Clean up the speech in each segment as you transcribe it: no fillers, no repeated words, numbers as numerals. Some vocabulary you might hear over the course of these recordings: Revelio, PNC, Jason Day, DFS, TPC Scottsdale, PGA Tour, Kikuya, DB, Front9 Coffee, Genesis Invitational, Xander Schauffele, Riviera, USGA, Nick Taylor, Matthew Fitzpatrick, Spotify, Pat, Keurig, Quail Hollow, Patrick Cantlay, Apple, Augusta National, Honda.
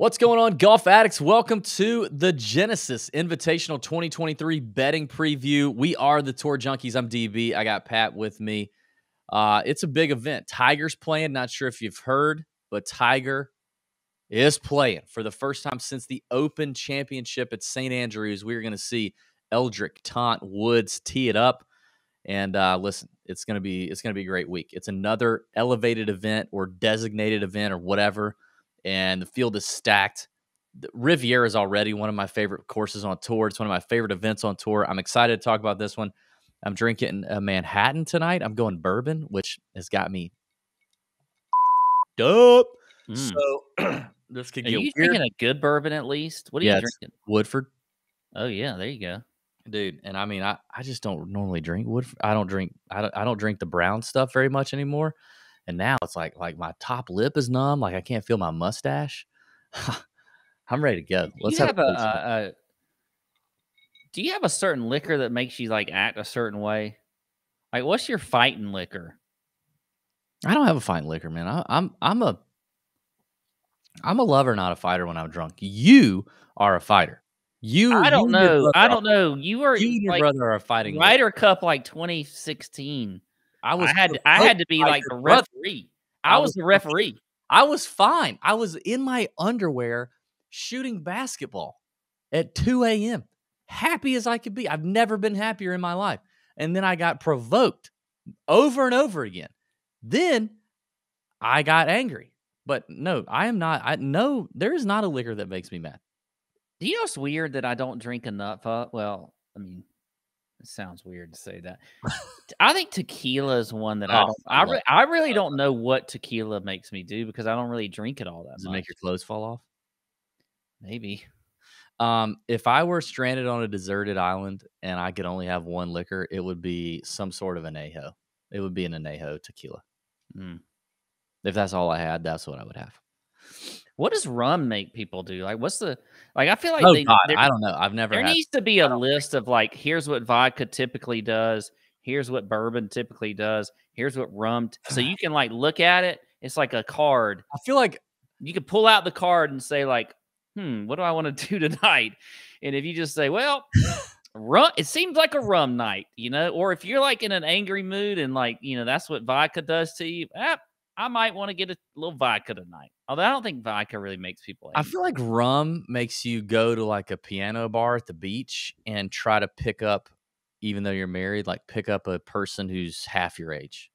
What's going on, golf addicts? Welcome to the Genesis Invitational 2023 betting preview. We are the Tour Junkies. I'm DB. I got Pat with me. It's a big event. Tiger's playing. Not sure if you've heard, but Tiger is playing for the first time since the Open Championship at St. Andrews. We're going to see Eldrick, Taunt, Woods tee it up. And listen, it's going to be a great week. It's another elevated event or designated event or whatever. And the field is stacked. Riviera is already one of my favorite courses on tour. It's one of my favorite events on tour. I'm excited to talk about this one. I'm drinking a Manhattan tonight. I'm going bourbon, which has got me dope. So this could get weird. Are you drinking a good bourbon at least? What are you drinking? Woodford. Oh yeah, there you go, dude. And I mean, I just don't normally drink Woodford. I don't drink the brown stuff very much anymore. And now it's like my top lip is numb. Like I can't feel my mustache. I'm ready to go. Let's have a do you have a certain liquor that makes you like act a certain way? Like what's your fighting liquor? I don't have a fighting liquor, man. I'm a lover, not a fighter. When I'm drunk, you are a fighter. I don't know. You and your brother are fighting. Ryder Cup like 2016. I had to be like the referee. I was the referee. I was fine. I was in my underwear shooting basketball at 2 a.m. Happy as I could be. I've never been happier in my life. And then I got provoked over and over again. Then I got angry. But no, I am not. There is not a liquor that makes me mad. Do you know it's weird that I don't drink enough? Well, I mean, it sounds weird to say that. I think tequila is one that I really don't know what tequila makes me do because I don't really drink it all that much. Does it make your clothes fall off? Maybe. If I were stranded on a deserted island and I could only have one liquor, it would be some sort of añejo. It would be an añejo tequila. Mm. If that's all I had, that's what I would have. What does rum make people do? Like, what's the like? I feel like I don't know. I've never. There needs to be a list of like, here's what vodka typically does. Here's what bourbon typically does. Here's what rum. So you can like look at it. It's like a card. I feel like you could pull out the card and say like, what do I want to do tonight? And if you just say, well, rum. It seems like a rum night, you know. Or if you're like in an angry mood and like, you know, that's what vodka does to you. I might want to get a little vodka tonight. Although I don't think vodka really makes people angry. I feel like rum makes you go to like a piano bar at the beach and try to pick up, even though you're married, like pick up a person who's half your age.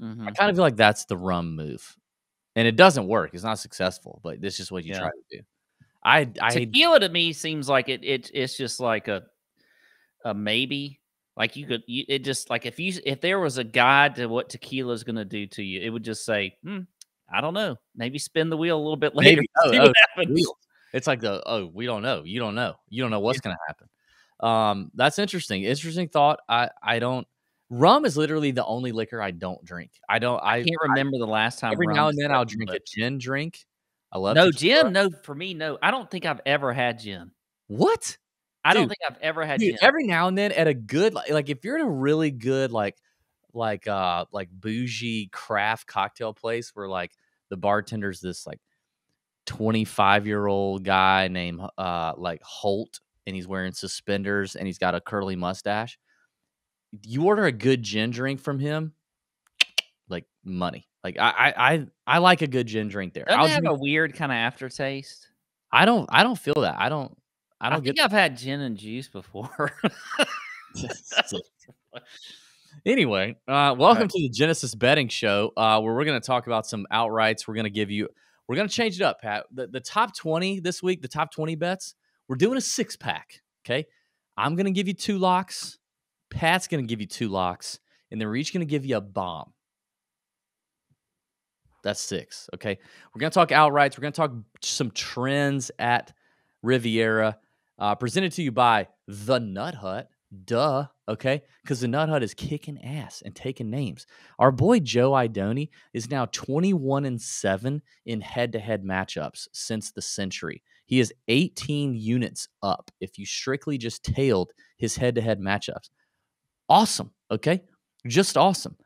Mm-hmm. I kind of feel like that's the rum move. And it doesn't work. It's not successful, but this is just what you try to do. Tequila to me seems like it's just like a maybe. Like if there was a guide to what tequila is going to do to you, it would just say, I don't know. Maybe spin the wheel a little bit later. It's like we don't know. You don't know. You don't know what's going to happen. That's interesting. Interesting thought. Rum is literally the only liquor I don't drink. I can't remember the last time. Every now and then I'll drink a gin drink. I love gin. No, for me, no. I don't think I've ever had gin. What? I don't think I've ever had gin. Every now and then at a good, like if you're in a really good, like bougie craft cocktail place where like the bartender's this like 25-year-old guy named like Holt, and he's wearing suspenders and he's got a curly mustache. You order a good gin drink from him, like money. Like I like a good gin drink there. Doesn't it have a weird kind of aftertaste? I don't feel that. I think I've had gin and juice before. Anyway, welcome to the Genesis Betting Show, where we're going to talk about some outrights. We're going to change it up, Pat. The top 20 this week, the top 20 bets, we're doing a 6-pack, okay? I'm going to give you 2 locks. Pat's going to give you 2 locks. And then we're each going to give you a bomb. That's 6, okay? We're going to talk outrights. We're going to talk some trends at Riviera. Presented to you by The Nut Hut. Duh, okay? Because The Nut Hut is kicking ass and taking names. Our boy Joe Idoni is now 21-7 in head-to-head matchups since the century. He is 18 units up if you strictly just tailed his head-to-head matchups. Awesome, okay? Just awesome.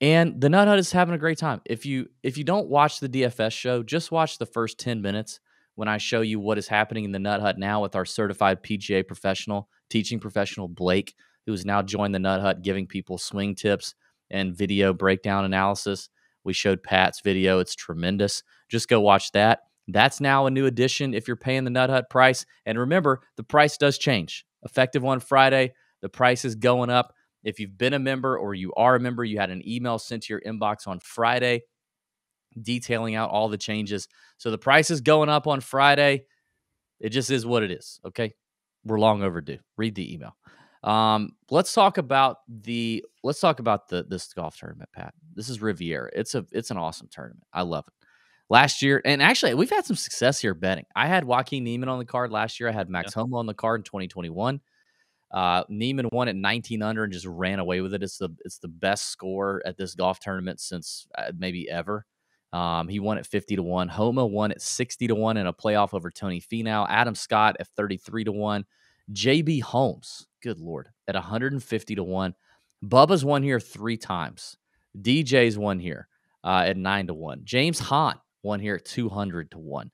And The Nut Hut is having a great time. If you don't watch the DFS show, just watch the first 10 minutes. when I show you what is happening in the Nut Hut now with our certified PGA professional, teaching professional Blake, who has now joined the Nut Hut, giving people swing tips and video breakdown analysis. We showed Pat's video. It's tremendous. Just go watch that. That's now a new addition if you're paying the Nut Hut price. And remember, the price does change. Effective on Friday, the price is going up. If you've been a member or you are a member, you had an email sent to your inbox on Friday detailing out all the changes. So the price is going up on Friday. It just is what it is, okay? We're long overdue. Read the email. Let's talk about this golf tournament, Pat. This is Riviera. It's an awesome tournament. I love it. Last year, and actually we've had some success here betting. I had Joaquín Niemann on the card last year. I had Max Homa on the card in 2021. Niemann won at 19 under and just ran away with it. It's the best score at this golf tournament since maybe ever. He won at 50-1. Homa won at 60-1 in a playoff over Tony Finau. Adam Scott at 33-1. JB Holmes, good Lord, at 150-1. Bubba's won here 3 times. DJ's won here at 9-1. James Hahn won here at 200-1.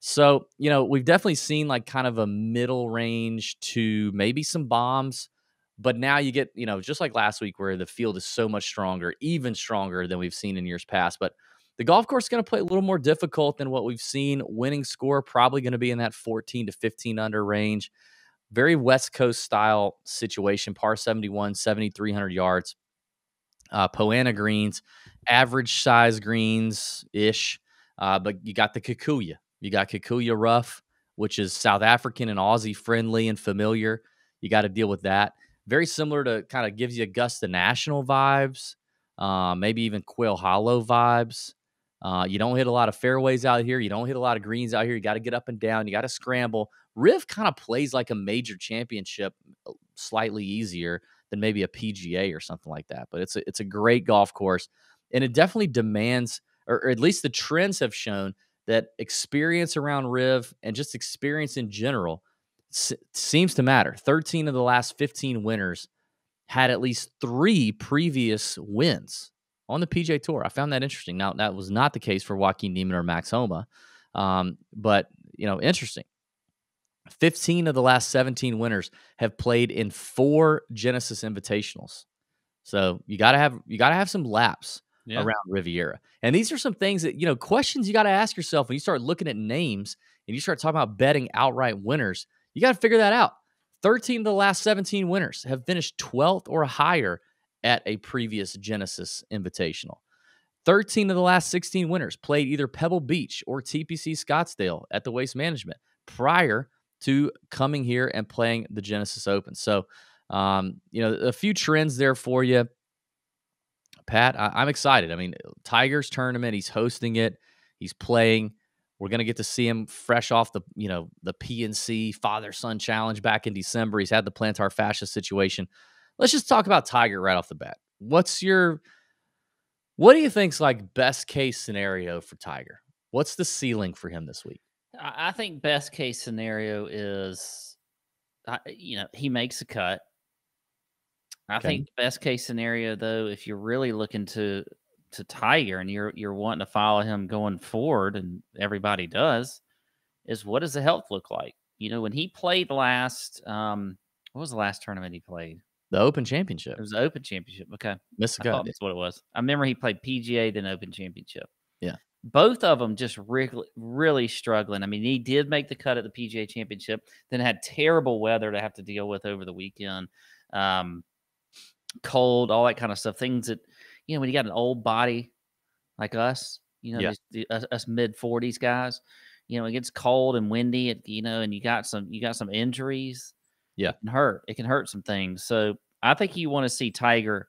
So, you know, we've definitely seen like kind of a middle range to maybe some bombs, but now you get, you know, just like last week where the field is so much stronger, even stronger than we've seen in years past. But the golf course is going to play a little more difficult than what we've seen. Winning score probably going to be in that 14 to 15 under range. Very West Coast style situation, par 71, 7,300 yards, Poana greens, average size greens-ish, but you got the Kikuya. You got Kikuya rough, which is South African and Aussie friendly and familiar. You got to deal with that. Very similar to kind of gives you Augusta National vibes, maybe even Quail Hollow vibes. You don't hit a lot of fairways out here. You don't hit a lot of greens out here. You got to get up and down. You got to scramble. Riv kind of plays like a major championship, slightly easier than maybe a PGA or something like that. But it's a great golf course, and it definitely demands, or at least the trends have shown that experience around Riv and just experience in general seems to matter. 13 of the last 15 winners had at least 3 previous wins on the PGA Tour. I found that interesting. Now, that was not the case for Joaquín Niemann or Max Homa, but, you know, interesting. 15 of the last 17 winners have played in 4 Genesis Invitationals. So you got to have some laps around Riviera. And these are some things that, you know, questions you got to ask yourself when you start looking at names and you start talking about betting outright winners. You got to figure that out. 13 of the last 17 winners have finished 12th or higher at a previous Genesis Invitational. 13 of the last 16 winners played either Pebble Beach or TPC Scottsdale at the Waste Management prior to coming here and playing the Genesis Open. So, you know, a few trends there for you, Pat. I'm excited. I mean, Tiger's tournament, he's hosting it. He's playing. We're going to get to see him fresh off the, you know, the PNC Father-Son Challenge back in December. He's had the plantar fascia situation. Let's just talk about Tiger right off the bat. What do you think's like best case scenario for Tiger? What's the ceiling for him this week? I think best case scenario is, you know, he makes a cut. I think best case scenario, though, if you're really looking to Tiger and you're wanting to follow him going forward, and everybody does, is what does the health look like? You know, when he played last, what was the last tournament he played? The Open Championship. It was the Open Championship. Okay. Missed a cut. I thought that's what it was. I remember he played PGA, then Open Championship. Yeah. Both of them just really struggling. I mean, he did make the cut at the PGA Championship, then had terrible weather to have to deal with over the weekend. Cold, all that kind of stuff. Things that, you know, when you got an old body like us, you know, us mid-40s guys, you know, it gets cold and windy, and, you know, and you got some injuries. Yeah. It can hurt some things. So I think you want to see Tiger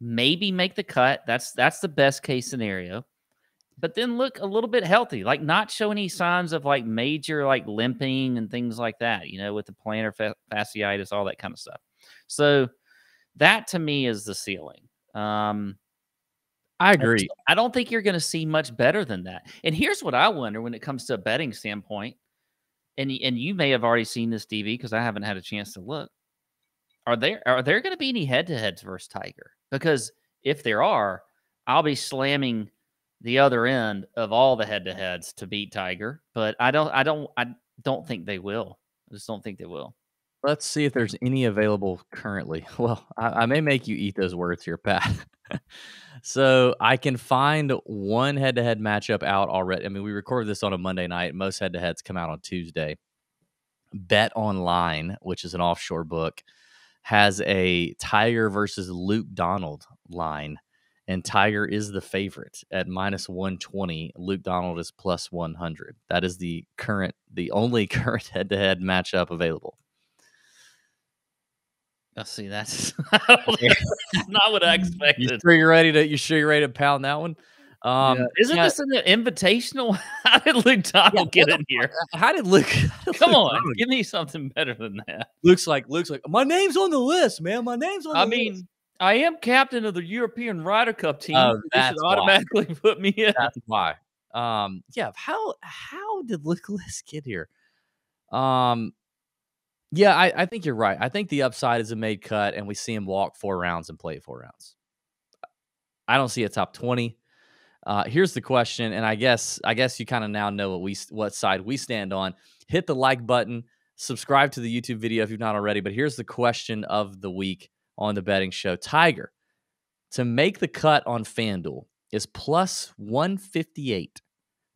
maybe make the cut. That's the best case scenario. But then look a little bit healthy, like not show any signs of like major like limping and things like that, you know, with the plantar fasciitis, all that kind of stuff. So that to me is the ceiling. I agree. I don't think you're going to see much better than that. And here's what I wonder when it comes to a betting standpoint, and you may have already seen this, DV, because I haven't had a chance to look. Are there going to be any head-to-heads versus Tiger? Because if there are, I'll be slamming the other end of all the head-to-heads to beat Tiger, but I don't think they will. I just don't think they will. Let's see if there's any available currently. Well, I may make you eat those words here, Pat. So I can find one head-to-head matchup out already. I mean, we recorded this on a Monday night. Most head-to-heads come out on Tuesday. Bet Online, which is an offshore book, has a Tiger versus Luke Donald line. And Tiger is the favorite at -120. Luke Donald is +100. That is the only current head-to-head matchup available. I see. That's not what I expected. You sure you're ready to pound that one? Isn't this in the Invitational? How did Luke Donald get in here? How did Luke, come on, give me something better than that. Luke's like, my name's on the list, man. My name's on the list. I am captain of the European Ryder Cup team. Oh, that's why. Automatically put me in. That's why. How did Nicholas get here? I think you're right. I think the upside is a made cut, and we see him walk 4 rounds and play 4 rounds. I don't see a top 20. Here's the question, and I guess you kind of now know what side we stand on. Hit the like button, subscribe to the YouTube video if you've not already, but here's the question of the week on the betting show. Tiger, to make the cut on FanDuel, is +158.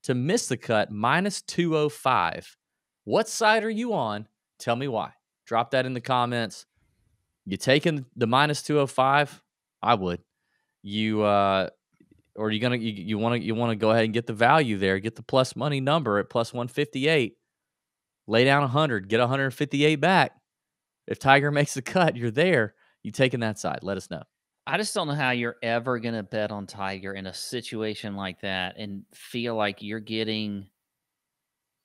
To miss the cut, -205. What side are you on? Tell me why. Drop that in the comments. You taking the -205? I would. You want to go ahead and get the value there. Get the plus money number at +158. Lay down 100. Get 158 back. If Tiger makes the cut, you're there. You taking that side? Let us know. I just don't know how you're ever going to bet on Tiger in a situation like that and feel like you're getting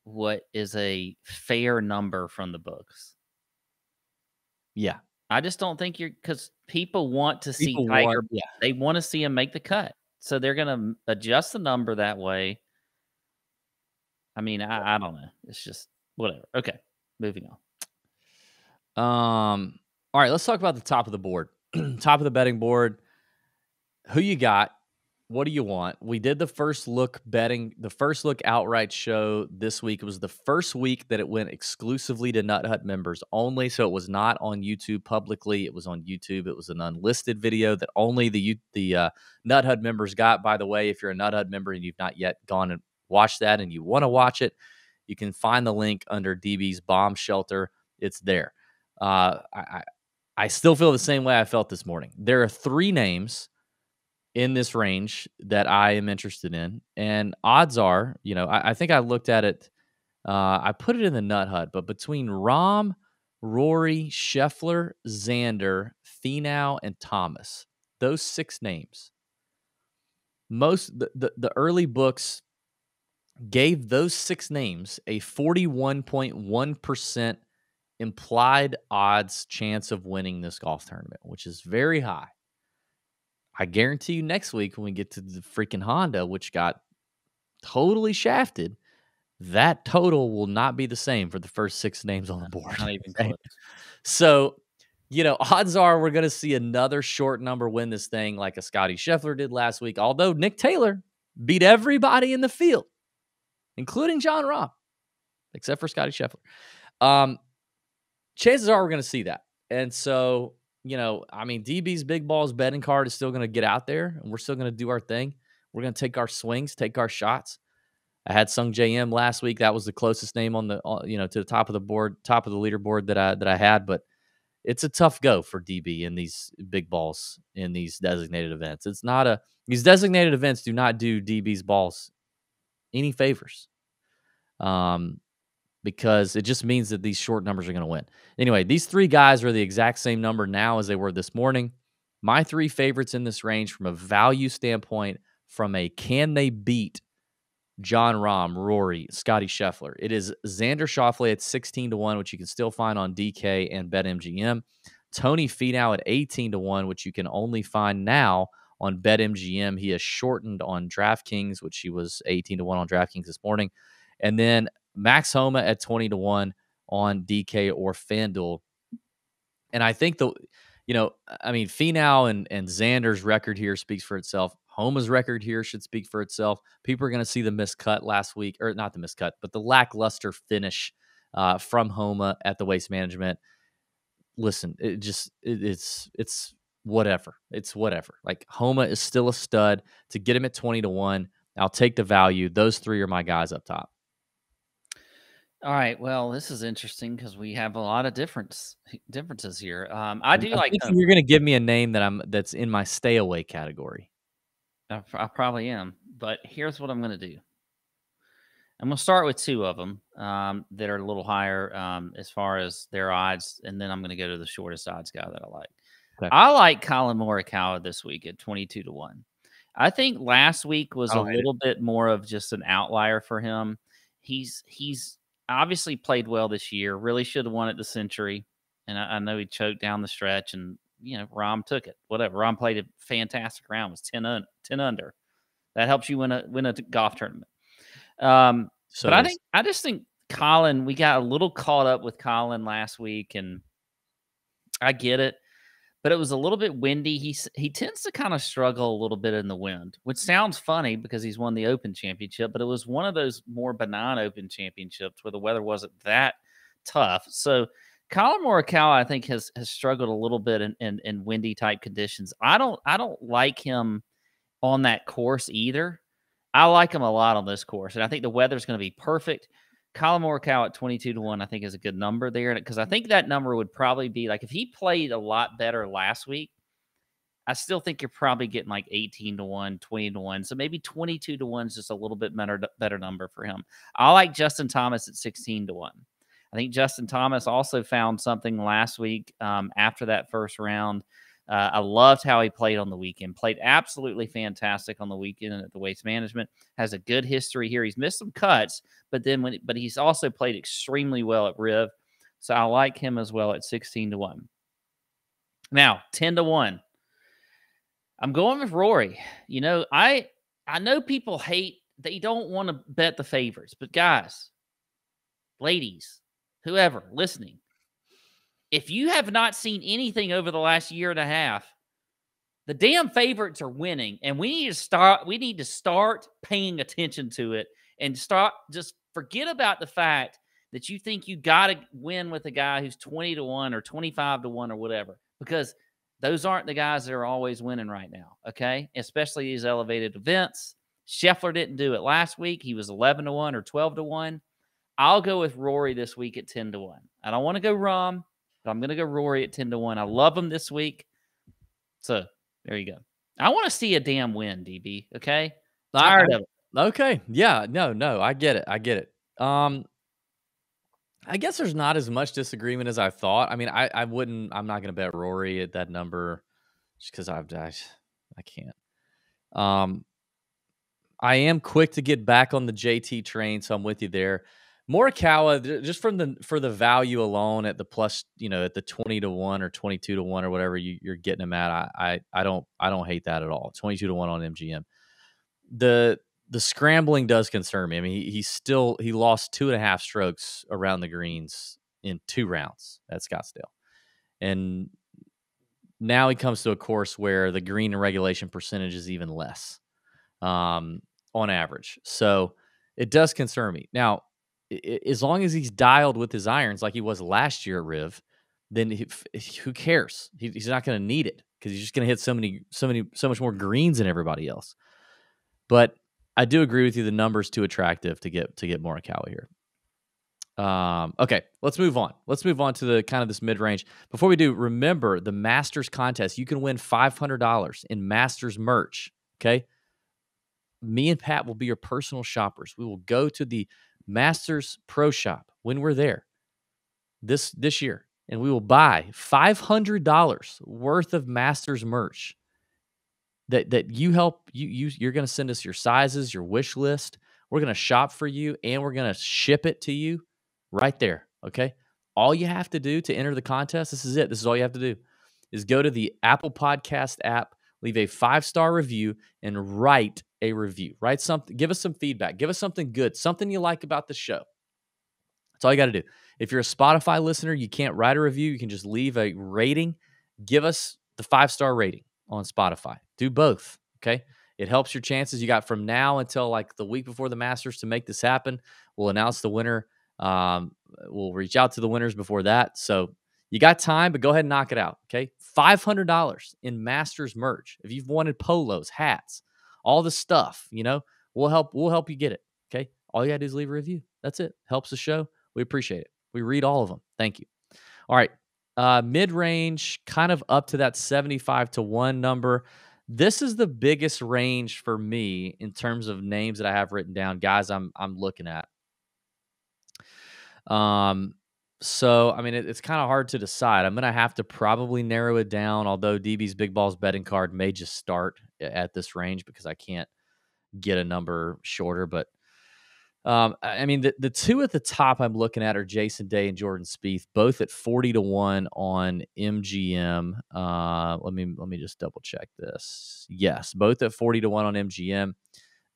what is a fair number from the books. Yeah. I just don't think you're, because people want to see Tiger. Yeah. They want to see him make the cut. So they're going to adjust the number that way. I mean, I don't know. It's just whatever. Okay. Moving on. All right, let's talk about the top of the board, top of the betting board. Who you got? What do you want? We did the first look betting, the first look outright show this week. It was the first week that it went exclusively to Nut Hut members only, so it was not on YouTube publicly. It was on YouTube. It was an unlisted video that only the Nut Hut members got. By the way, if you're a Nut Hut member and you've not yet gone and watched that, and you want to watch it, you can find the link under DB's Bomb Shelter. It's there. I still feel the same way I felt this morning. There are 3 names in this range that I am interested in, and odds are, you know, I think I looked at it, I put it in the Nut Hut, but between Rahm, Rory, Scheffler, Xander, Finau, and Thomas, those 6 names, most the early books gave those 6 names a 41.1% implied odds chance of winning this golf tournament, which is very high. I guarantee you next week when we get to the freaking Honda, which got totally shafted, that total will not be the same for the first 6 names on the board. Not even close. So, you know, odds are we're going to see another short number win this thing like a Scotty Scheffler did last week, although Nick Taylor beat everybody in the field, including John Rahm, except for Scotty Scheffler. Chances are we're going to see that. And so, you know, I mean, DB's Big Balls betting card is still going to get out there, and we're still going to do our thing. We're going to take our swings, take our shots. I had Sung JM last week. That was the closest name on the, you know, to the top of the board, top of the leaderboard that I had, but it's a tough go for DB in these big balls, in these designated events. These designated events do not do DB's balls any favors. Because it just means that these short numbers are going to win. Anyway, these 3 guys are the exact same number now as they were this morning. My 3 favorites in this range from a value standpoint, from a can they beat John Rahm, Rory, Scotty Scheffler. It is Xander Schauffele at 16-1, which you can still find on DK and BetMGM. Tony Finau at 18-1, which you can only find now on BetMGM. He has shortened on DraftKings, which he was 18-1 on DraftKings this morning. And then Max Homa at 20-1 on DK or FanDuel. And I think Finau and Xander's record here speaks for itself. Homa's record here should speak for itself. People are going to see the miscut last week, or not the miscut, but the lackluster finish from Homa at the Waste Management. Listen, it's whatever. It's whatever. Like, Homa is still a stud. To get him at 20-1, I'll take the value. Those three are my guys up top. All right. Well, this is interesting because we have a lot of differences here. You're going to give me a name that's in my stay away category. I probably am, but here's what I'm going to do. I'm going to start with two of them that are a little higher as far as their odds, and then I'm going to go to the shortest odds guy that I like. Okay. I like Colin Morikawa this week at 22-1. I think last week was a little bit more of just an outlier for him. He's obviously played well this year, really should have won at the Century, and I know he choked down the stretch, and Rom took it. Whatever, Rom played a fantastic round, was 10 under. That helps you win a golf tournament. I just think Colin, we got a little caught up with Colin last week, and I get it, but it was a little bit windy. He tends to kind of struggle a little bit in the wind, which sounds funny because he's won the Open Championship, but it was one of those more benign Open Championships where the weather wasn't that tough. So Colin Morikawa, I think, has struggled a little bit in windy type conditions. I don't like him on that course either. I like him a lot on this course, and I think the weather's going to be perfect. Colin Morikawa at 22-1, I think, is a good number there, because I think that number would probably be, like, if he played a lot better last week, I still think you're probably getting like 18-1, 20-1, so maybe 22-1 is just a little bit better number for him. I like Justin Thomas at 16-1. I think Justin Thomas also found something last week after that first round. I loved how he played on the weekend. Played absolutely fantastic on the weekend at the Waste Management. Has a good history here. He's missed some cuts, but he's also played extremely well at Riv. So I like him as well at 16-1. Now, 10-1. I'm going with Rory. I know people hate, they don't want to bet the favorites, but guys, ladies, whoever listening, if you have not seen anything over the last year and a half, the damn favorites are winning, and we need to start paying attention to it and start, just forget about the fact that you think you got to win with a guy who's 20-1 or 25-1 or whatever, because those aren't the guys that are always winning right now, okay? Especially these elevated events. Scheffler didn't do it last week. He was 11-1 or 12-1. I'll go with Rory this week at 10-1. I don't want to go Rom. I'm going to go Rory at 10-1. I love him this week. So there you go. I want to see a damn win, DB. Okay. Tired of it. Okay. Yeah. No. I get it. I guess there's not as much disagreement as I thought. I mean, I'm not going to bet Rory at that number just because I can't. I am quick to get back on the JT train. So I'm with you there. Morikawa, just for the value alone at the plus, at the 20-1 or 22-1 or whatever you're getting him at, I don't hate that at all. 22-1 on MGM. The scrambling does concern me. I mean, he lost 2.5 strokes around the greens in 2 rounds at Scottsdale, and now he comes to a course where the green and regulation percentage is even less, on average. So it does concern me now. As long as he's dialed with his irons like he was last year at Riv, then who cares? He's not going to need it because he's just going to hit so much more greens than everybody else. But I do agree with you, the number's too attractive to get Morikawa here. Okay, let's move on. Let's move on to the kind of this mid range. Before we do, remember the Masters contest. You can win $500 in Masters merch. Okay, me and Pat will be your personal shoppers. We will go to the Masters Pro Shop when we're there this year, and we will buy $500 worth of Masters merch that you help you're going to send us your sizes, your wish list. We're going to shop for you, and we're going to ship it to you right there. Okay, all you have to do to enter the contest, this is all you have to do, is go to the Apple Podcast app, leave a 5-star review, and write a review. Write something. Give us some feedback. Give us something good, something you like about the show. That's all you got to do. If you're a Spotify listener, you can't write a review. You can just leave a rating. Give us the 5-star rating on Spotify. Do both, okay? It helps your chances. You got from now until like the week before the Masters to make this happen. We'll announce the winner. We'll reach out to the winners before that. So you got time, but go ahead and knock it out. Okay. $500 in Masters merch. If you've wanted polos, hats, all the stuff, you know, we'll help you get it. Okay. All you gotta do is leave a review. That's it. Helps the show. We appreciate it. We read all of them. Thank you. All right. Mid-range, kind of up to that 75-1 number. This is the biggest range for me in terms of names that I have written down, guys. I'm looking at. So I mean, it's kind of hard to decide. I'm gonna have to probably narrow it down. Although DB's Big Balls betting card may just start at this range because I can't get a number shorter. But I mean, the two at the top I'm looking at are Jason Day and Jordan Spieth, both at 40-1 on MGM. Let me just double check this. Yes, both at 40-1 on MGM.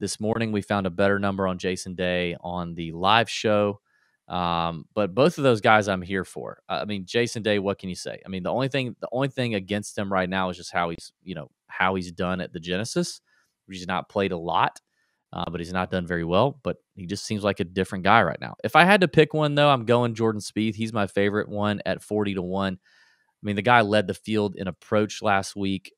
This morning we found a better number on Jason Day on the live show. But both of those guys I'm here for. I mean, Jason Day, what can you say? I mean, the only thing against him right now is just how he's, you know, how he's done at the Genesis, which he's not played a lot. But he's not done very well, but he just seems like a different guy right now. If I had to pick one, though, I'm going Jordan Spieth. He's my favorite one at 40-1. I mean, the guy led the field in approach last week.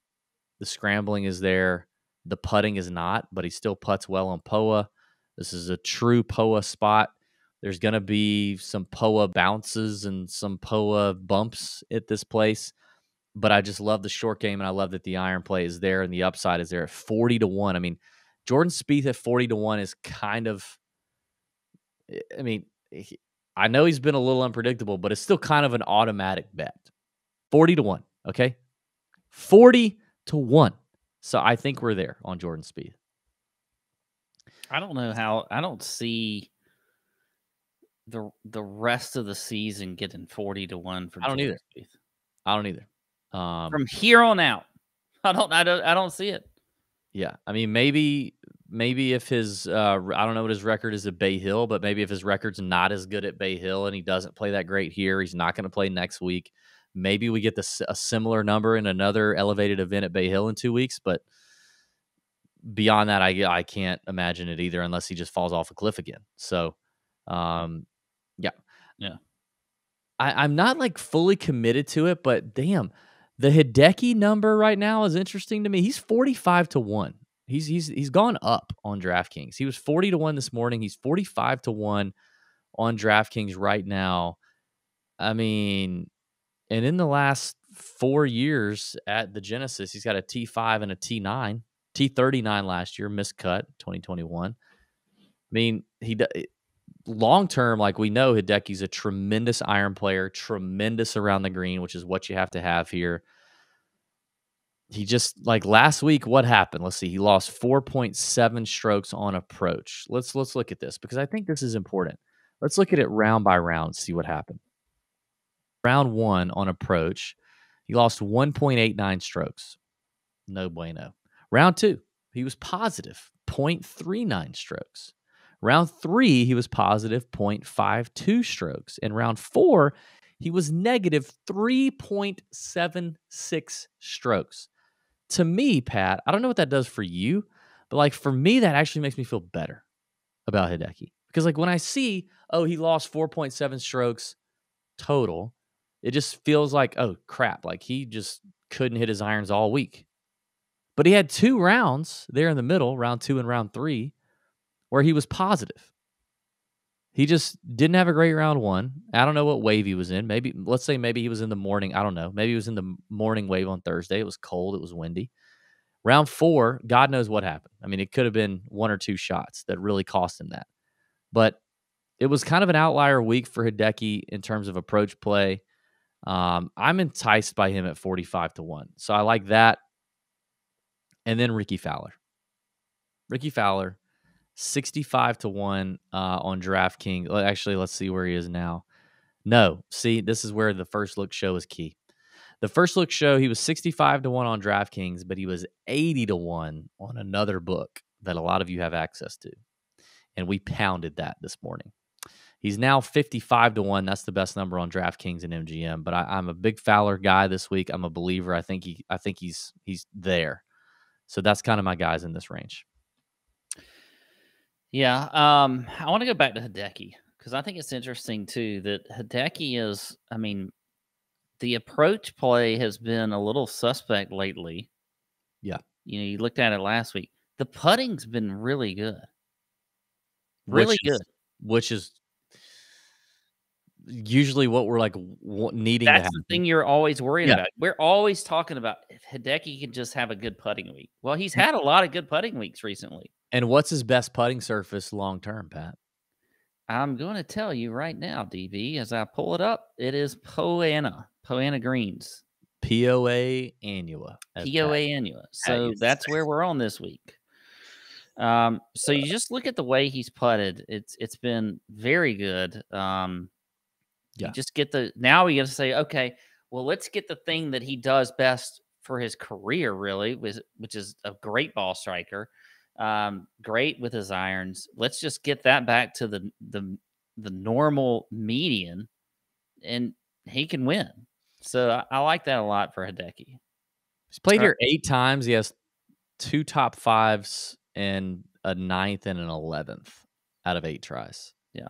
The scrambling is there. The putting is not, but he still putts well on POA. This is a true POA spot. There's going to be some POA bounces and some POA bumps at this place, but I just love the short game, and I love that the iron play is there and the upside is there at 40-1. I mean, Jordan Spieth at 40-1 is kind of, I mean, I know he's been a little unpredictable, but it's still kind of an automatic bet. 40-1, okay? 40-1. So I think we're there on Jordan Spieth. I don't know how, I don't see the rest of the season getting 40-1 from Jordan Spieth. I don't either. From here on out, I don't see it. Yeah, I mean, maybe if his, I don't know what his record is at Bay Hill, but maybe if his record's not as good at Bay Hill and he doesn't play that great here, he's not going to play next week. Maybe we get a similar number in another elevated event at Bay Hill in 2 weeks, but beyond that, I can't imagine it either unless he just falls off a cliff again. So, yeah. I'm not like fully committed to it, but damn. The Hideki number right now is interesting to me. He's 45-1. He's gone up on DraftKings. He was 40-1 this morning. He's 45-1 on DraftKings right now. I mean, and in the last 4 years at the Genesis, he's got a T5 and a T9, T39 last year, miscut 2021. I mean, he long term, like we know, Hideki's a tremendous iron player, tremendous around the green, which is what you have to have here. He just, like last week, what happened? Let's see. He lost 4.7 strokes on approach. Let's look at this because I think this is important. Let's look at it round by round, see what happened. Round one on approach, he lost 1.89 strokes. No bueno. Round two, he was positive, 0.39 strokes. Round three, he was positive 0.52 strokes. In round four, he was negative 3.76 strokes. To me, Pat, I don't know what that does for you, but like for me, that actually makes me feel better about Hideki. Because like when I see, oh, he lost 4.7 strokes total, it just feels like, oh, crap. Like he just couldn't hit his irons all week. But he had two rounds there in the middle, round two and round three, where he was positive. He just didn't have a great round one. I don't know what wave he was in. Maybe, let's say maybe he was in the morning. I don't know. Maybe he was in the morning wave on Thursday. It was cold. It was windy. Round four, God knows what happened. I mean, it could have been one or two shots that really cost him that. But it was kind of an outlier week for Hideki in terms of approach play. I'm enticed by him at 45-1. So I like that. And then Ricky Fowler. Ricky Fowler. 65-1 on DraftKings. Actually, let's see where he is now. No, see, this is where the first look show is key. The first look show, he was 65-1 on DraftKings, but he was 80-1 on another book that a lot of you have access to. And we pounded that this morning. He's now 55-1. That's the best number on DraftKings and MGM. But I'm a big Fowler guy this week. I'm a believer. I think he's there. So that's kind of my guys in this range. Yeah. I want to go back to Hideki, because I think it's interesting too that Hideki is, I mean, the approach play has been a little suspect lately. Yeah. You know, you looked at it last week. The putting's been really good. Really good. Which is usually what we're like needing. That's the thing you're always worried about. We're always talking about if Hideki can just have a good putting week. Well, he's had a lot of good putting weeks recently. And what's his best putting surface long term, Pat? I'm going to tell you right now, DB, as I pull it up, it is Poana Greens. POA Annua. POA Annua. So that's where we're on this week. So you just look at the way he's putted. It's been very good. You just get the, now we got to say, okay, well, let's get the thing that he does best for his career, really, which is a great ball striker, great with his irons. Let's just get that back to the normal median, and he can win. So I like that a lot for Hideki. He's played here 8 times. He has 2 top fives and a 9th and an 11th out of 8 tries. Yeah.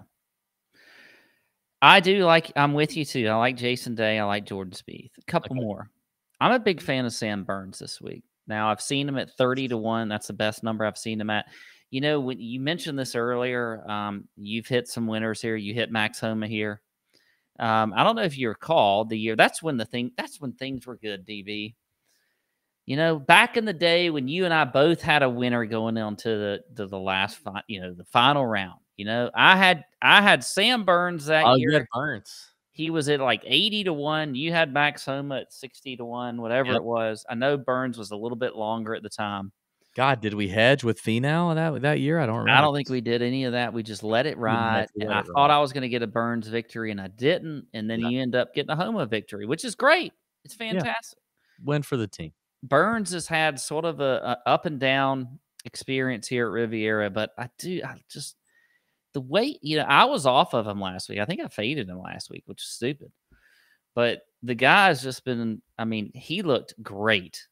I do like, I'm with you too. I like Jason Day. I like Jordan Spieth. A couple more. I'm a big fan of Sam Burns this week. Now, I've seen him at 30-1. That's the best number I've seen him at. You know, when you mentioned this earlier, you've hit some winners here. You hit Max Homa here. I don't know if you recall the year. That's when things were good, DB. You know, back in the day when you and I both had a winner going on to the last, the final round. You know, I had Sam Burns that year. You had Burns. He was at like 80-1. You had Max Homa at 60-1, whatever it was. I know Burns was a little bit longer at the time. God, did we hedge with Finau that year? I don't remember. I don't think we did any of that. We just let it ride. And I thought I was going to get a Burns victory, and I didn't. And then you end up getting a Homa victory, which is great. It's fantastic. Yeah. Win for the team. Burns has had sort of a up and down experience here at Riviera, but I just the way, I was off of him last week. I think I faded him last week, which is stupid. But the guy's just been, I mean, he looked great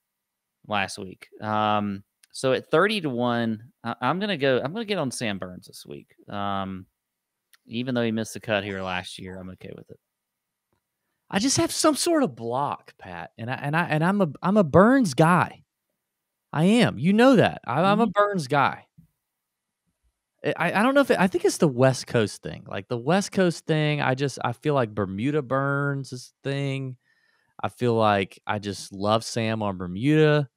last week. So at 30-1, I'm gonna get on Sam Burns this week. Even though he missed the cut here last year, I'm okay with it. I just have some sort of block, Pat, and I'm a Burns guy. I am, you know that. I'm a Burns guy. I don't know if I think it's the West Coast thing, like the West Coast thing. I feel like Bermuda Burns is a thing. I feel like I just love Sam on Bermuda.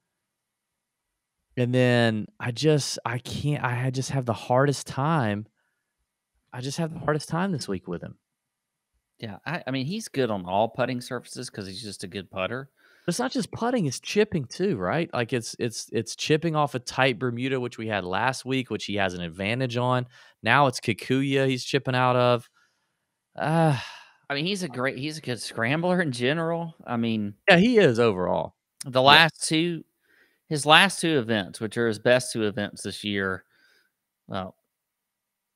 And then I just have the hardest time this week with him. Yeah. I mean, he's good on all putting surfaces because he's just a good putter. But it's not just putting, it's chipping too, right? Like it's chipping off a tight Bermuda, which we had last week, which he has an advantage on. Now it's Kikuya he's chipping out of. I mean, he's a good scrambler in general. I mean, yeah, he is overall. The last two. His last 2 events, which are his best 2 events this year, well,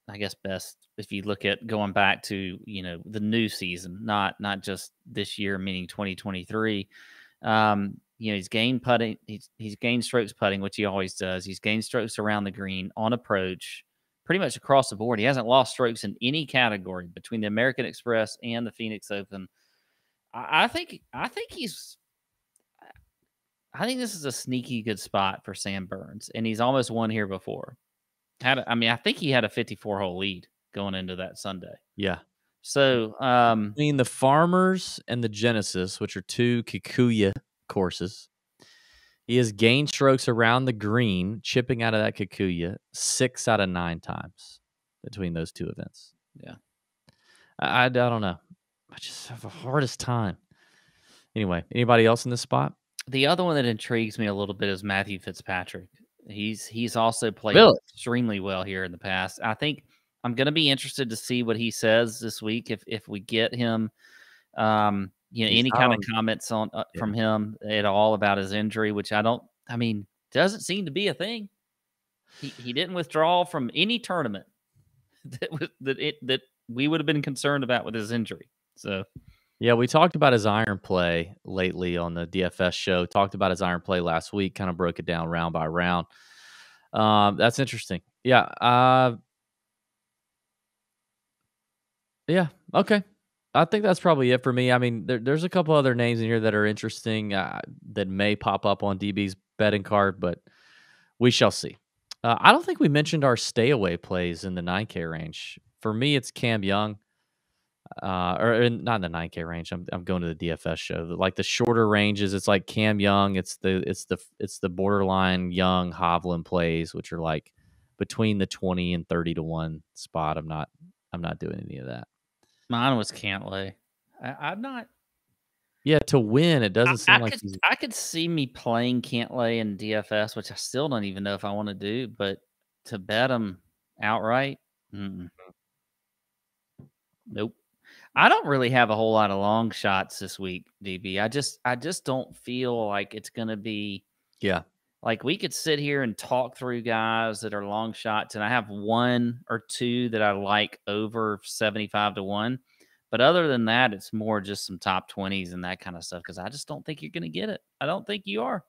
I guess best if you look at going back to, the new season, not just this year, meaning 2023. He's gained putting, he's gained strokes putting, which he always does. He's gained strokes around the green on approach, pretty much across the board. He hasn't lost strokes in any category between the American Express and the Phoenix Open. I think this is a sneaky good spot for Sam Burns, and he's almost won here before. I think he had a 54-hole lead going into that Sunday. Yeah. So, between the Farmers and the Genesis, which are 2 Kikuya courses, he has gained strokes around the green, chipping out of that Kikuya 6 out of 9 times between those 2 events. Yeah. I don't know. I just have the hardest time. Anyway, anybody else in this spot? The other one that intrigues me a little bit is Matthew Fitzpatrick. He's also played extremely well here in the past. I think I'm going to be interested to see what he says this week if we get him. Any kind of comments on from him at all about his injury, which doesn't seem to be a thing. He didn't withdraw from any tournament that we would have been concerned about with his injury. So Yeah, we talked about his iron play lately on the DFS show. Talked about his iron play last week. Kind of broke it down round by round. That's interesting. Yeah. Yeah. Okay. I think that's probably it for me. I mean, there's a couple other names in here that are interesting that may pop up on DB's betting card, but we shall see. I don't think we mentioned our stay away plays in the 9K range. For me, it's Cam Young. Not in the 9K range. I'm going to the DFS show. Like the shorter ranges, it's like Cam Young. It's the borderline Young Hovland plays, which are like between the 20 and 30 to 1 spot. I'm not doing any of that. Mine was Cantlay. I'm not. Yeah, to win, it doesn't seem like I could see me playing Cantlay in DFS, which I still don't even know if I want to do. But to bet him outright, nope. I don't really have a whole lot of long shots this week, DB. I just don't feel like it's going to be. Yeah. Like we could sit here and talk through guys that are long shots, and I have one or two that I like over 75 to 1. But other than that, it's more just some top 20s and that kind of stuff, because I just don't think you're going to get it. I don't think you are.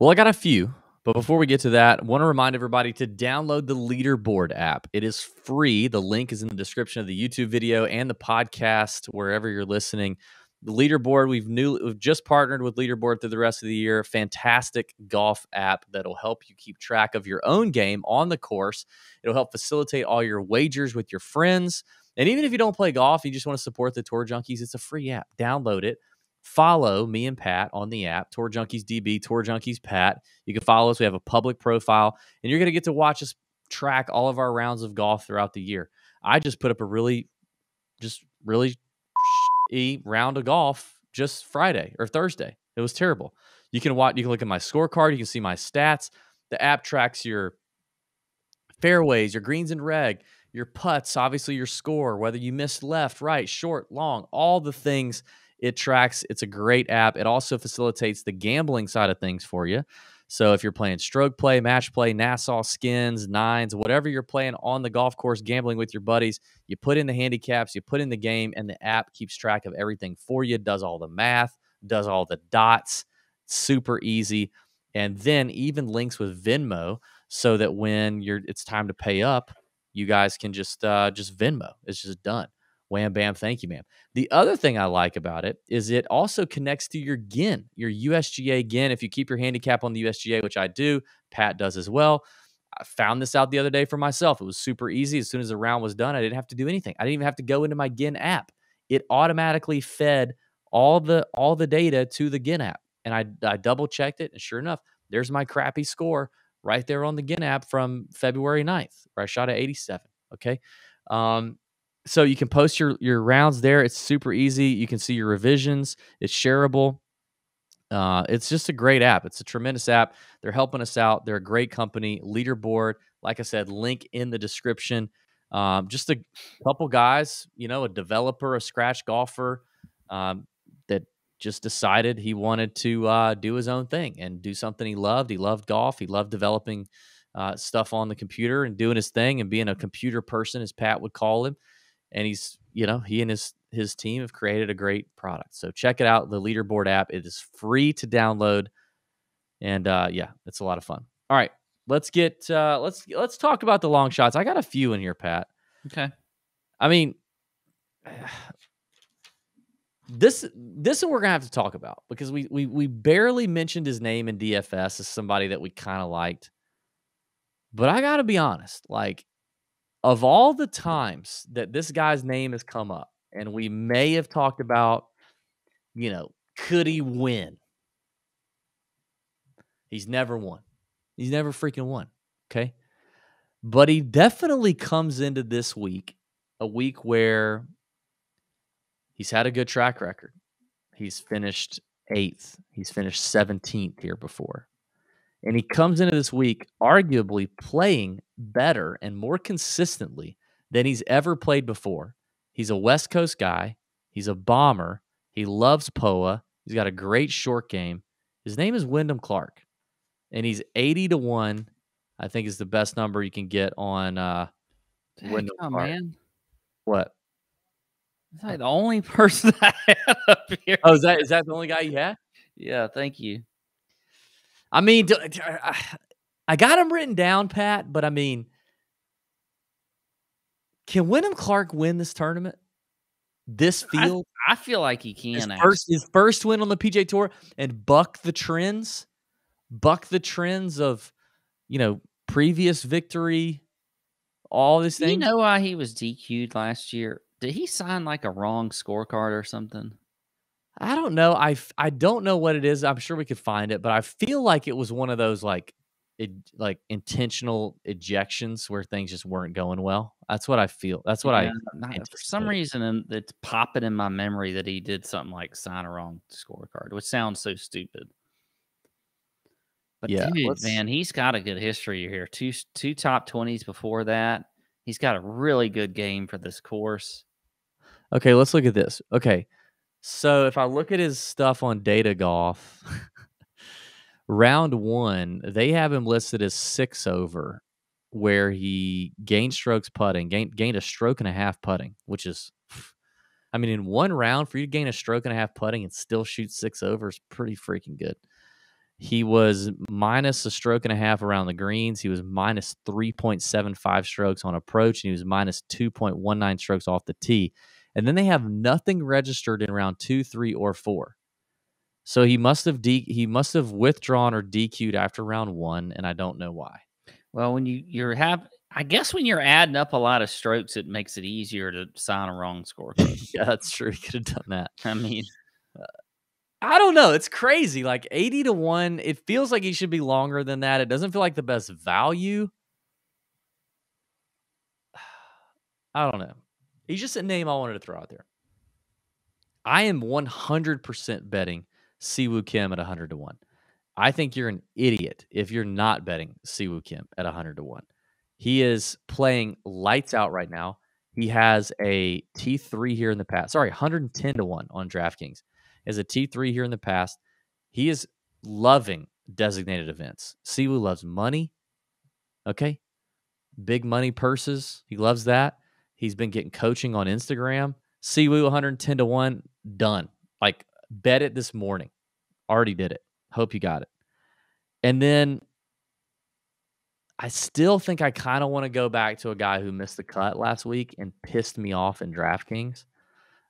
Well, I got a few. But before we get to that, I want to remind everybody to download the Leaderboard app. It is free. The link is in the description of the YouTube video and the podcast, wherever you're listening. The Leaderboard, we've just partnered with Leaderboard through the rest of the year. Fantastic golf app that'll help you keep track of your own game on the course. It'll help facilitate all your wagers with your friends. And even if you don't play golf, you just want to support the Tour Junkies, it's a free app. Download it. Follow me and Pat on the app, Tour Junkies DB, Tour Junkies Pat. You can follow us. We have a public profile, and you're going to get to watch us track all of our rounds of golf throughout the year. I just put up a really round of golf just Friday or Thursday. It was terrible. You can look at my scorecard. You can see my stats. The app tracks your fairways, your greens and reg, your putts, obviously your score, whether you missed left, right, short, long, all the things it tracks. It's a great app. It also facilitates the gambling side of things for you. So if you're playing stroke play, match play, Nassau skins, nines, whatever you're playing on the golf course, gambling with your buddies, you put in the handicaps, you put in the game, and the app keeps track of everything for you, does all the math, does all the dots, super easy, and then even links with Venmo so that when it's time to pay up, you guys can just Venmo. It's just done. Wham, bam, thank you, ma'am. The other thing I like about it is it also connects to your GIN, your USGA GIN. If you keep your handicap on the USGA, which I do, Pat does as well. I found this out the other day for myself. It was super easy. As soon as the round was done, I didn't have to do anything. I didn't even have to go into my GIN app. It automatically fed all the data to the GIN app. And I double-checked it, and sure enough, there's my crappy score right there on the GIN app from February 9th, where I shot at 87, okay? So you can post your rounds there. It's super easy. You can see your revisions. It's shareable. It's just a great app. It's a tremendous app. They're helping us out. They're a great company. Leaderboard, like I said, link in the description. Just a couple guys, a developer, a scratch golfer that just decided he wanted to do his own thing and do something he loved. He loved golf. He loved developing stuff on the computer and doing his thing and being a computer person, as Pat would call him. And he's, he and his team have created a great product. So check it out, the Leaderboard app. It is free to download. And yeah, it's a lot of fun. All right, let's talk about the long shots. I got a few in here, Pat. Okay. I mean, this one we're gonna have to talk about, because we barely mentioned his name in DFS as somebody that we kind of liked. But I gotta be honest, of all the times that this guy's name has come up, and we may have talked about, could he win? He's never won. He's never freaking won, okay? But he definitely comes into this week, a week where he's had a good track record. He's finished 8th. He's finished 17th here before. And he comes into this week arguably playing better and more consistently than he's ever played before. He's a West Coast guy. He's a bomber. He loves POA. He's got a great short game. His name is Wyndham Clark, and he's 80 to 1, I think, is the best number you can get on Wyndham Clark. Man. What? Is that the only person I had up here? Oh, is that the only guy you had? Yeah, thank you. I mean, I got him written down, Pat, but I mean, can Wyndham Clark win this tournament? This field? I feel like he can. His first win on the PGA Tour and buck the trends of, you know, previous victory, all this thing. You know why he was DQ'd last year? Did he sign like a wrong scorecard or something? I don't know. I don't know what it is. I'm sure we could find it, but I feel like it was one of those like intentional ejections where things just weren't going well. That's what I feel. That's what I for some reason it's popping in my memory that he did something like sign a wrong scorecard, which sounds so stupid. But yeah, dude, man, he's got a good history here. Two top 20s before that. He's got a really good game for this course. Okay, let's look at this. Okay. So if I look at his stuff on Data Golf, round one, they have him listed as 6 over, where he gained strokes putting, gained a stroke and a half putting, which is, I mean, in one round for you to gain a stroke and a half putting and still shoot 6 over is pretty freaking good. He was minus a stroke and a half around the greens. He was minus 3.75 strokes on approach, and he was minus 2.19 strokes off the tee. And then they have nothing registered in round 2, 3, or 4. So he must have withdrawn or DQ'd after round one, and I don't know why. Well, when you're adding up a lot of strokes, it makes it easier to sign a wrong scorecard. Yeah, that's true. He could have done that. I mean, I don't know. It's crazy. Like 80 to 1. It feels like he should be longer than that. It doesn't feel like the best value. I don't know. He's just a name I wanted to throw out there. I am 100% betting Siwoo Kim at 100 to 1. I think you're an idiot if you're not betting Siwoo Kim at 100 to 1. He is playing lights out right now. He has a T3 here in the past. Sorry, 110 to 1 on DraftKings. He has a T3 here in the past. He is loving designated events. Siwoo loves money. Okay. Big money purses. He loves that. He's been getting coaching on Instagram. Siwoo 110 to 1, done. Like, bet it this morning. Already did it. Hope you got it. And then I still think I kind of want to go back to a guy who missed the cut last week and pissed me off in DraftKings.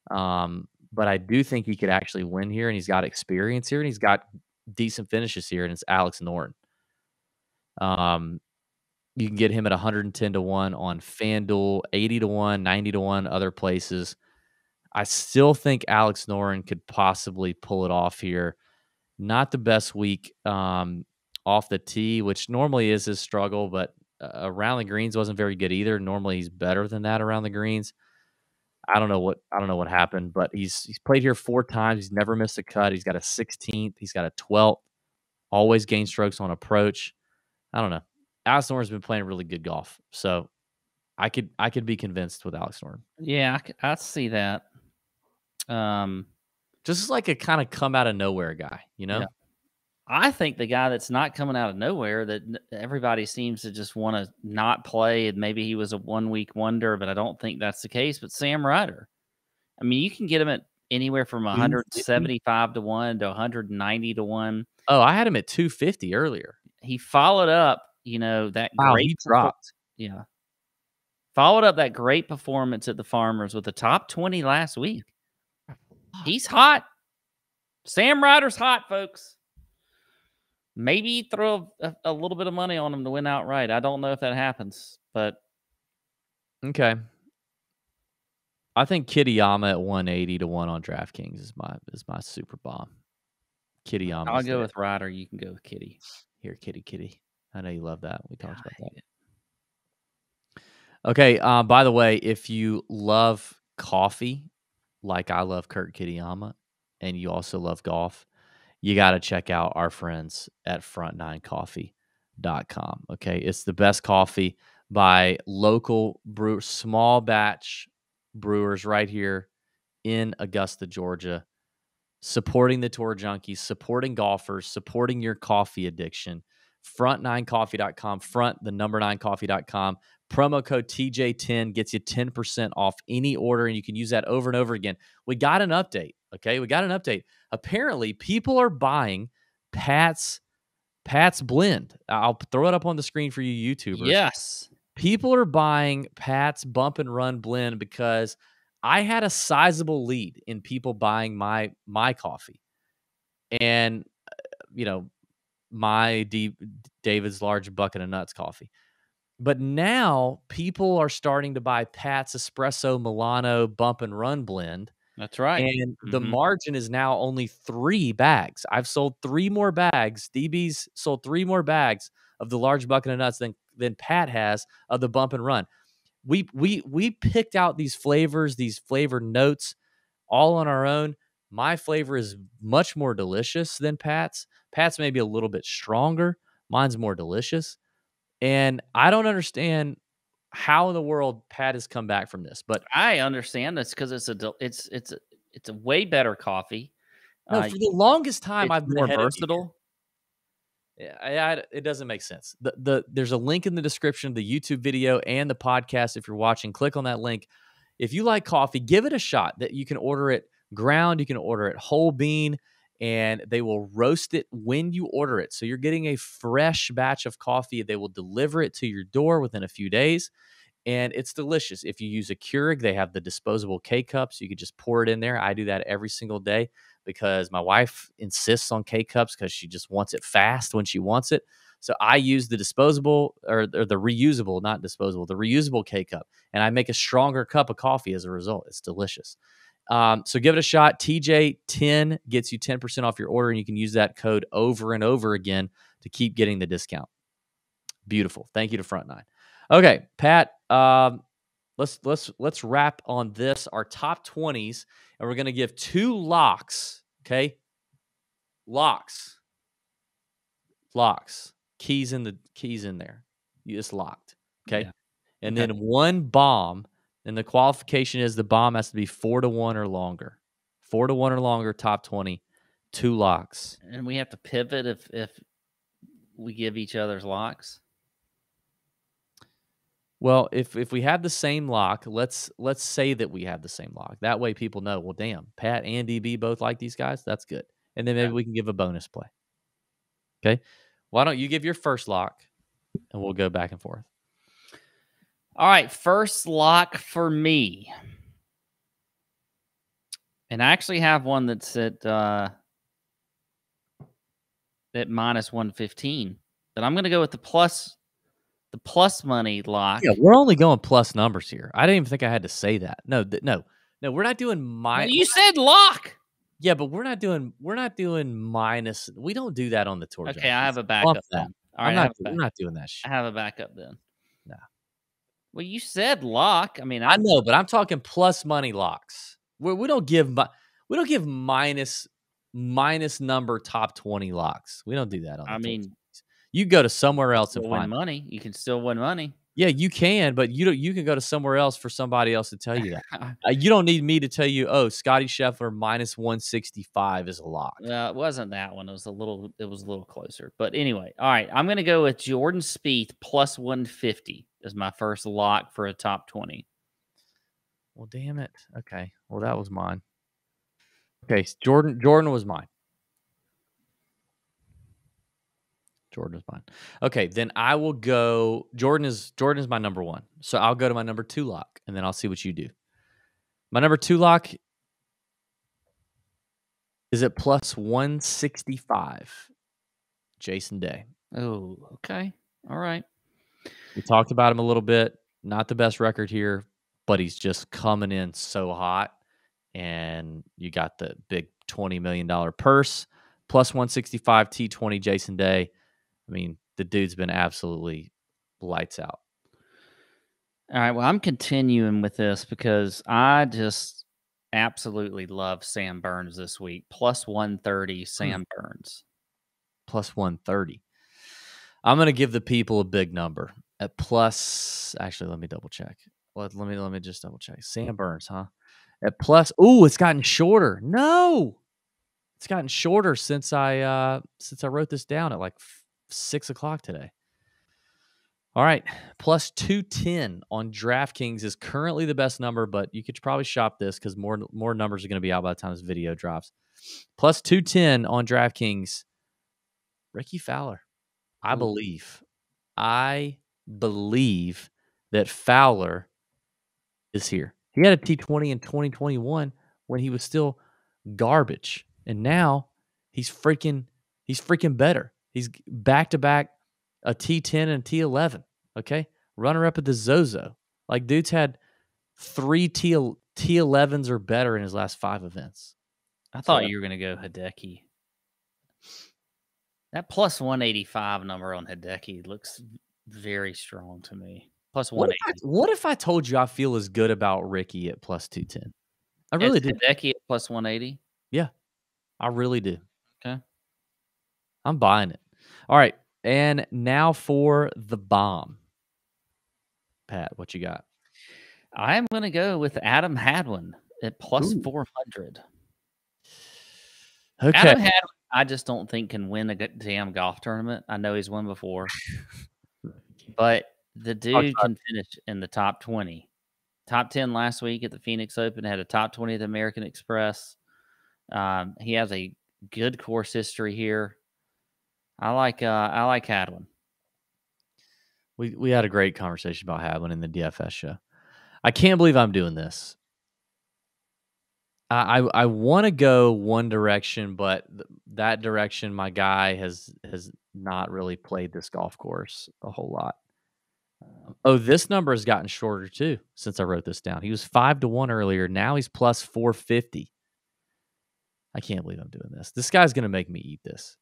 But I do think he could actually win here, and he's got experience here, and he's got decent finishes here, and it's Alex Noren. You can get him at 110 to 1 on FanDuel, 80 to 1, 90 to 1, other places. I still think Alex Noren could possibly pull it off here. Not the best week off the tee, which normally is his struggle, but around the greens wasn't very good either. Normally he's better than that around the greens. I don't know what happened, but he's played here 4 times. He's never missed a cut. He's got a 16th. He's got a 12th. Always gained strokes on approach. I don't know. Alex Noren's been playing really good golf, so I could be convinced with Alex Noren. Yeah, I see that. Just like a kind of come out of nowhere guy, you know. Yeah. I think the guy that's not coming out of nowhere that everybody seems to just want to not play, and maybe he was a 1 week wonder, but I don't think that's the case. But Sam Ryder, I mean, you can get him at anywhere from 175 to 1 to 190 to 1. Oh, I had him at 250 earlier. He followed up. You know, that great drop. Yeah. Followed up that great performance at the Farmers with the top 20 last week. He's hot. Sam Ryder's hot, folks. Maybe throw a little bit of money on him to win outright. I don't know if that happens, but. Okay. I think Kitayama at 180 to 1 on DraftKings is my super bomb. Kitayama. I'll go with Ryder. You can go with Kitty. Here, Kitty, Kitty. I know you love that. We talked about that. Okay. By the way, if you love coffee, like I love Kurt Kitayama, and you also love golf, you got to check out our friends at front9coffee.com. Okay. It's the best coffee by local brewers, small batch brewers right here in Augusta, Georgia, supporting the Tour Junkies, supporting golfers, supporting your coffee addiction. front9coffee.com, front9coffee.com. Promo code TJ10 gets you 10% off any order, and you can use that over and over again. We got an update, okay? We got an update. Apparently, people are buying Pat's Blend. I'll throw it up on the screen for you YouTubers. Yes. People are buying Pat's Bump and Run Blend because I had a sizable lead in people buying my coffee. And, you know, my David's Large Bucket of Nuts coffee. But now people are starting to buy Pat's Espresso Milano Bump and Run Blend. That's right. And the margin is now only 3 bags. I've sold 3 more bags. DB's sold 3 more bags of the Large Bucket of Nuts than Pat has of the Bump and Run. We picked out these flavors, these flavor notes all on our own. My flavor is much more delicious than Pat's. Pat's may be a little bit stronger. Mine's more delicious. And I don't understand how in the world Pat has come back from this, but I understand this because it's a way better coffee. No, for the longest time, I've been more versatile. Yeah, it doesn't make sense. There's a link in the description of the YouTube video and the podcast. If you're watching, click on that link. If you like coffee, give it a shot. That you can order it ground, you can order it whole bean, and they will roast it when you order it. So you're getting a fresh batch of coffee. They will deliver it to your door within a few days, and it's delicious. If you use a Keurig, they have the disposable K-cups. You could just pour it in there. I do that every single day because my wife insists on K-cups because she just wants it fast when she wants it. So I use the disposable or the reusable, not disposable, the reusable K-cup, and I make a stronger cup of coffee as a result. It's delicious. So give it a shot. TJ10 gets you 10% off your order, and you can use that code over and over again to keep getting the discount. Beautiful. Thank you to Front Nine. Okay, Pat, let's wrap on this, our top 20s, and we're going to give 2 locks, okay? Locks. Keys in there. You just locked, okay? Yeah. And then 1 bomb. And the qualification is the bomb has to be 4-1 or longer. 4-1 or longer, top 20, 2 locks. And we have to pivot if we give each other's locks. Well, if we have the same lock, let's say that we have the same lock. That way people know, well, damn, Pat and DB both like these guys. That's good. And then maybe we can give a bonus play. Okay? Why don't you give your first lock, and we'll go back and forth. All right, first lock for me. And I actually have one that's at -115. But I'm going to go with the plus money lock. Yeah, we're only going plus numbers here. I didn't even think I had to say that. No, we're not doing minus. You said lock. Yeah, but we're not doing minus. We don't do that on the tour. Okay, I have a backup then. All right, we're not doing that shit. I have a backup then. No. Well, you said lock. I mean, I know, but I'm talking plus money locks. We don't give minus number top 20 locks. We don't do that. I mean, you go to somewhere else and find money. You can still win money. Yeah, you can, but you can go to somewhere else for somebody else to tell you that. You don't need me to tell you. Oh, Scotty Scheffler -165 is a lock. It wasn't that one. It was a little closer. But anyway, all right. I'm going to go with Jordan Spieth +150. Is my first lock for a top 20. Well, damn it. Okay. Well, that was mine. Okay. Jordan was mine. Okay. Then I will go. Jordan is my number 1. So I'll go to my number 2 lock, and then I'll see what you do. My number 2 lock is at +165. Jason Day. Oh, okay. All right. We talked about him a little bit. Not the best record here, but he's just coming in so hot. And you got the big $20 million purse, +165 T20 Jason Day. I mean, the dude's been absolutely lights out. All right, well, I'm continuing with this because I just absolutely love Sam Burns this week. +130 Sam Burns. +130. I'm going to give the people a big number at plus. Actually, let me double check. Let me just double check. Sam Burns, huh? At plus. Ooh, it's gotten shorter. No, it's gotten shorter since I wrote this down at like 6 o'clock today. All right, plus 210 on DraftKings is currently the best number, but you could probably shop this because more numbers are going to be out by the time this video drops. Plus 210 on DraftKings, Ricky Fowler. I believe that Fowler is here. He had a T20 in 2021 when he was still garbage, and now he's freaking better. He's back-to-back a T10 and T11, okay? Runner-up at the Zozo. Like, dude's had three T11s or better in his last 5 events. I thought you were going to go Hideki. That plus 185 number on Hideki looks very strong to me. Plus 180. What if I told you I feel as good about Ricky at plus 210? I really do. Hideki at plus 180? Yeah, I really do. Okay. I'm buying it. All right. And now for the bomb. Pat, what you got? I'm going to go with Adam Hadwin at plus 400. Okay. Adam Hadwin, I just don't think can win a damn golf tournament. I know he's won before. But the dude can finish in the top 20. Top 10 last week at the Phoenix Open. Had a top 20 at the American Express. He has a good course history here. I like Hadwin. We had a great conversation about Hadwin in the DFS show. I can't believe I'm doing this. I want to go one direction, but that direction, my guy has not really played this golf course a whole lot. Oh, this number has gotten shorter too since I wrote this down. He was 5-1 earlier. Now he's plus 450. I can't believe I'm doing this. This guy's going to make me eat this.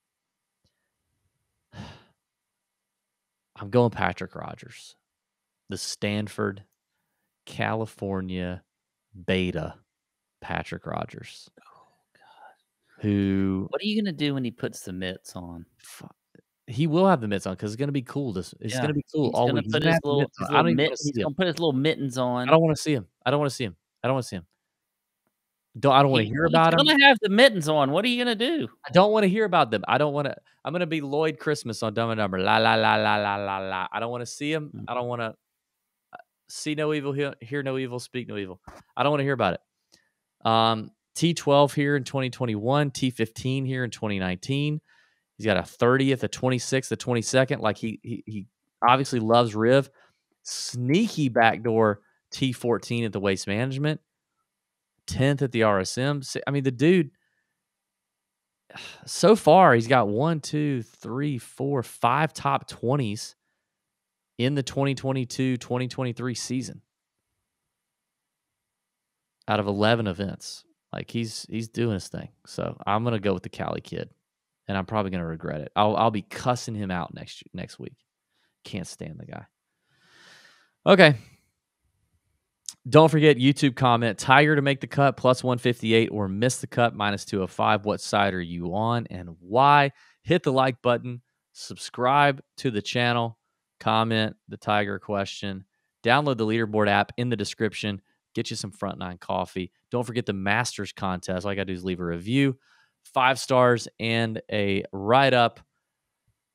I'm going Patrick Rogers, the Stanford, California beta Patrick Rogers. Oh, God. What are you going to do when he puts the mitts on? He will have the mitts on because it's going to be cool. It's going to be cool. He's going to put his little mittens on. I don't want to see him. I don't want to hear about him. He's gonna have the mittens on. What are you gonna do? I don't want to hear about them. I'm gonna be Lloyd Christmas on Dumb and Dumber. La la la la la la la. I don't want to see him. I don't want to see no evil, hear no evil, speak no evil. I don't want to hear about it. T12 here in 2021. T15 here in 2019. He's got a 30th, a 26th, a 22nd. Like he obviously loves Riv. Sneaky backdoor T14 at the Waste Management. 10th at the RSM. I mean, the dude, so far, he's got 5 top 20s in the 2022-2023 season out of 11 events. Like, he's doing his thing. So I'm going to go with the Cali kid, and I'm probably going to regret it. I'll be cussing him out next week. Can't stand the guy. Okay. Don't forget, YouTube comment, Tiger to make the cut, plus 158, or miss the cut, minus 205. What side are you on and why? Hit the like button, subscribe to the channel, comment the Tiger question, download the leaderboard app in the description, get you some Front Nine coffee. Don't forget the Masters contest. All I got to do is leave a review, 5 stars, and a write-up.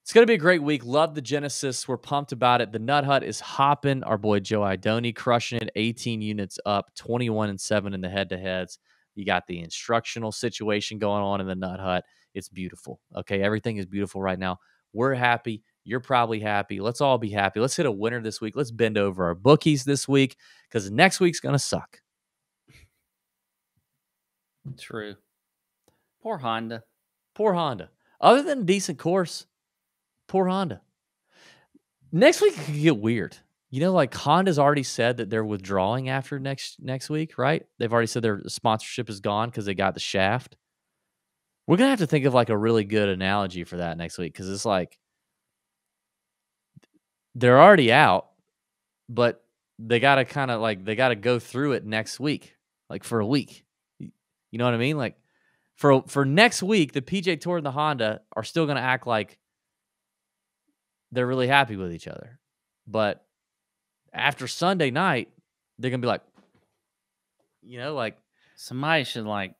It's going to be a great week. Love the Genesis. We're pumped about it. The Nut Hut is hopping. Our boy Joe Idoni crushing it. 18 units up, 21-7 in the head-to-heads. You got the instructional situation going on in the Nut Hut. It's beautiful. Okay, everything is beautiful right now. We're happy. You're probably happy. Let's all be happy. Let's hit a winner this week. Let's bend over our bookies this week because next week's going to suck. True. Poor Honda. Poor Honda. Other than a decent course, poor Honda. Next week could get weird. You know, like Honda's already said that they're withdrawing after next week, right? They've already said their sponsorship is gone because they got the shaft. We're going to have to think of like a really good analogy for that next week because it's like they're already out, but they got to kind of like, they got to go through it next week, like for a week. You know what I mean? Like for next week, the PGA Tour and the Honda are still going to act like they're really happy with each other. But after Sunday night, they're going to be like, you know, like somebody should like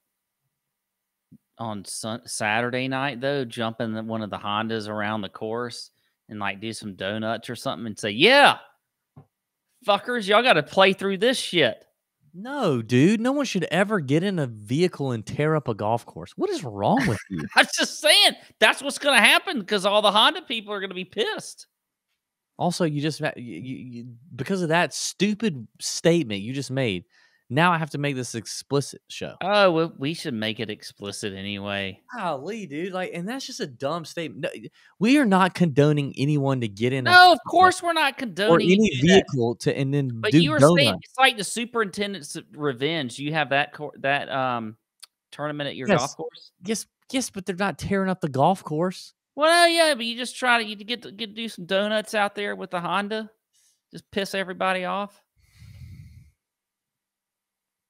on Saturday night, though, jump in one of the Hondas around the course and like do some donuts or something and say, yeah, fuckers, y'all got to play through this shit. No, dude, no one should ever get in a vehicle and tear up a golf course. What is wrong with you? I'm just saying that's what's going to happen because all the Honda people are going to be pissed. Also, you just because of that stupid statement you just made. Now I have to make this explicit show. Oh, well, we should make it explicit anyway. Golly, dude. Like, and that's just a dumb statement. No, we are not condoning anyone to get in. No, of course we're not condoning. Or any vehicle to, and then but do you were saying it's like the superintendent's revenge. You have that tournament at your golf course? Yes, but they're not tearing up the golf course. Well, yeah, but you just try to get to do some donuts out there with the Honda. Just piss everybody off.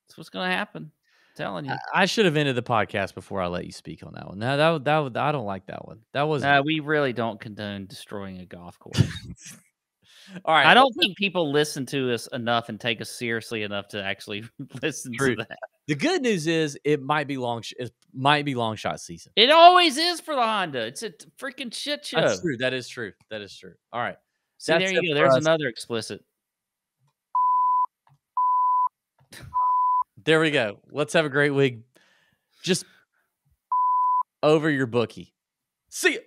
That's what's going to happen. I'm telling you. I should have ended the podcast before I let you speak on that one. No, that I don't like that one. That was we really don't condone destroying a golf course. All right. I don't think people listen to us enough and take us seriously enough to actually listen to that. The good news is it might be long shot season. It always is for the Honda. It's a freaking shit show. That's true. That is true. That is true. All right. See, there you go. There's another explicit. There we go. Let's have a great week. Just over your bookie. See ya.